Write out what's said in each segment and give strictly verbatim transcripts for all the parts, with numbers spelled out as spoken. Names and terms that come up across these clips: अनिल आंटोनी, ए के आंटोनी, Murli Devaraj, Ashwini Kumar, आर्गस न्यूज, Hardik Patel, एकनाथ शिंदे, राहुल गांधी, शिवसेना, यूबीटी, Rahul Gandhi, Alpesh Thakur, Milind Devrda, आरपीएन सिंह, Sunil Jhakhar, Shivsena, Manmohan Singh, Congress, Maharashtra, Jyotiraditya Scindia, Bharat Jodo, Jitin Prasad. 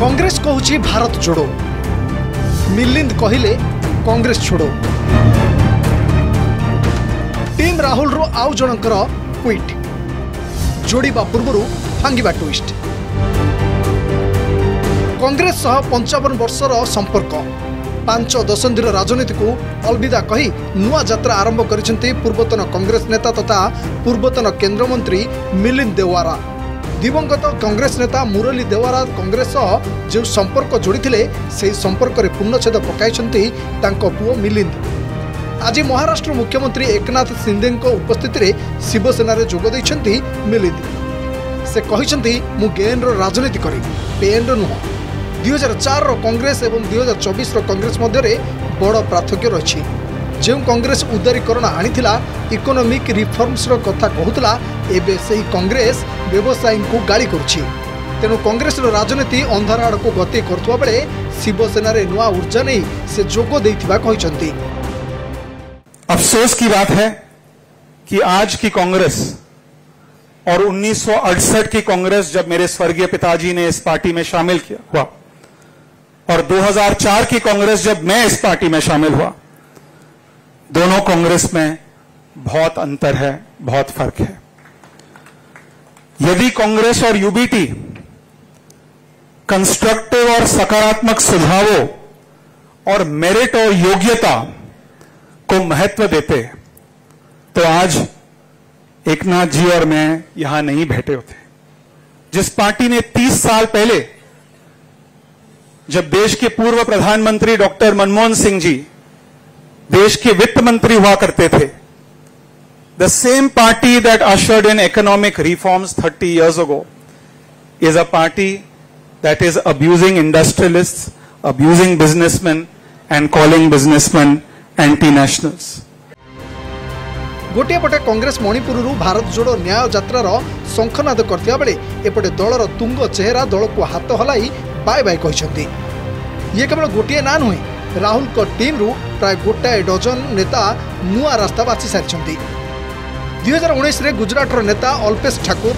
कांग्रेस कहूँ भारत जोड़ो, मिलिंद कहले कांग्रेस छोड़ो। टीम राहुल रो आउ जणकर क्विट जोड़ा पूर्व भांगा ट्विस्ट। कांग्रेस पंचावन वर्षर संपर्क पांच दशंधि राजनीति को अलविदा कही नुआ यात्रा आरंभ करिसेंती पूर्वतन कांग्रेस नेता तथा पूर्वतन केंद्रमंत्री मिलिंद देवरा। दिवंगत कांग्रेस नेता मुरली देवरा कांग्रेस जो संपर्क जोड़ी से संपर्क में पूर्णछेद पकाई पुओ मिलिंद। आज महाराष्ट्र मुख्यमंत्री एकनाथ शिंदे उपस्थित शिवसेनार जोगद मिलिंद। से कहते मु गेन राजनीति करी पेन नुह। दुई हजार चार कांग्रेस और दुई हजार चौबीस कांग्रेस मध्य बड़ पार्थक्य रही। जो कांग्रेस उदारीकरण आनीथिला इकोनॉमिक रिफॉर्म्स रो कथा कहूतला एबे सेही कांग्रेस व्यवसायी को गाली करुछि। तेणु कांग्रेस रो राजनीति अंधार आड़ को गति करथुवा बेले शिवसेना रे नुआ ऊर्जा नहीं से जोगो देथिबा कहिसंती। अफसोस की बात है कि आज की कांग्रेस और उन्नीस सौ अड़सठ की कांग्रेस जब मेरे स्वर्गीय पिताजी ने इस पार्टी में शामिल किया हुआ और दो हजार चार की कांग्रेस जब मैं इस पार्टी में शामिल हुआ, दोनों कांग्रेस में बहुत अंतर है, बहुत फर्क है। यदि कांग्रेस और यूबीटी कंस्ट्रक्टिव और सकारात्मक सुझावों और मेरिट और योग्यता को महत्व देते तो आज एकनाथ जी और मैं यहां नहीं बैठे होते। जिस पार्टी ने तीस साल पहले जब देश के पूर्व प्रधानमंत्री डॉक्टर मनमोहन सिंह जी देश के वित्त मंत्री हुआ करते थे, the same party that ushered in economic reforms thirty years ago is a party that is abusing industrialists, abusing businessman and calling businessman anti nationals. गोटे पटे कांग्रेस मणिपुर भारत जोड़ो न्याय यात्रार शंखनाद करथिया बेले एपटे दलर तुंग चेहरा दल को हाथ हलाई बाय बाय कहिसंती। ये केवल गोटे ना नुहे, राहुल को टीम रु प्राय गोटाए डजन नेता नुआ रास्ता बाछि सारी। दुई हजार उन्नीस गुजराटर नेता अल्पेश ठाकुर,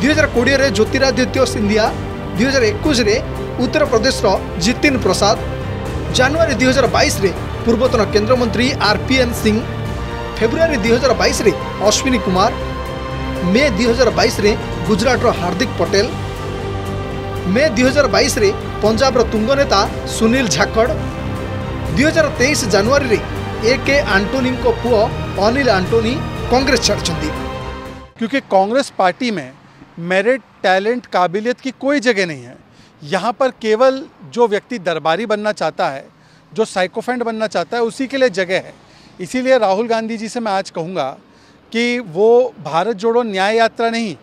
दुई हजार कोड़े ज्योतिरादित्य सिंधिया, दुई हजार एकुश उत्तर प्रदेश जितिन प्रसाद, जनवरी दुई हजार बाईस पूर्वतन केंद्रमंत्री आरपीएन सिंह, फेब्रुआरी दुई हजार बाईस अश्विनी कुमार, मे दुई हजार बाईस गुजराटर हार्दिक पटेल, मे दुई हजार बाईस पंजाबर तुंग नेता सुनील झाखड़, दो हजार तेईस जनवरी रे ए के आंटोनी को पुओ अनिल आंटोनी कांग्रेस छाड़ी। क्योंकि कांग्रेस पार्टी में मेरिट, टैलेंट, काबिलियत की कोई जगह नहीं है। यहाँ पर केवल जो व्यक्ति दरबारी बनना चाहता है, जो साइकोफेंट बनना चाहता है, उसी के लिए जगह है। इसीलिए राहुल गांधी जी से मैं आज कहूँगा कि वो भारत जोड़ो न्याय यात्रा नहीं,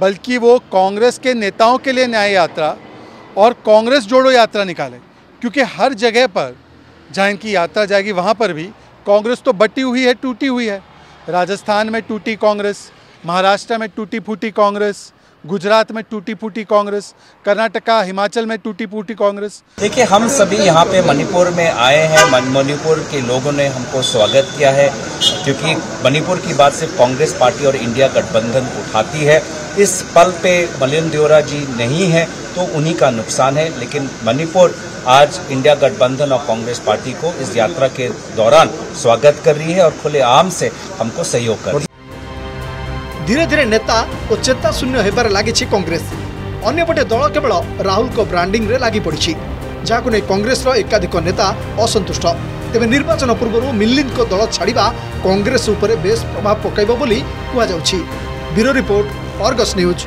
बल्कि वो कांग्रेस के नेताओं के लिए न्याय यात्रा और कांग्रेस जोड़ो यात्रा निकालें। क्योंकि हर जगह पर जहाँ इनकी यात्रा जाएगी वहाँ पर भी कांग्रेस तो बटी हुई है, टूटी हुई है। राजस्थान में टूटी कांग्रेस, महाराष्ट्र में टूटी फूटी कांग्रेस, गुजरात में टूटी फूटी कांग्रेस, कर्नाटका, हिमाचल में टूटी फूटी कांग्रेस। देखिए, हम सभी यहाँ पे मणिपुर में आए हैं, मणिपुर के लोगों ने हमको स्वागत किया है। क्योंकि मणिपुर की बात सिर्फ कांग्रेस पार्टी और इंडिया गठबंधन उठाती है। इस पल पे मिलिंद देवरा जी नहीं है तो उन्हीं का नुकसान है। लेकिन मणिपुर आज इंडिया गठबंधन और कांग्रेस पार्टी को इस यात्रा के दौरान स्वागत कर रही है और खुलेआम से हमको सहयोग कर रही है। धीरे धीरे नेता और चेता शून्य होबार लागिछि कांग्रेस। अन्यपटे दल केवल राहुल को ब्रांडिंग रे लागी पड़िछि, जहाको नै कांग्रेस रो एकाधिक नेता असंतुष्ट। तेबे निर्वाचन पूर्व मिलिंद को दल छाड़िबा कांग्रेस उपरे बेस प्रभाव पकाइबो बोली कुआ जाउछि। Bureau report, आर्गस न्यूज।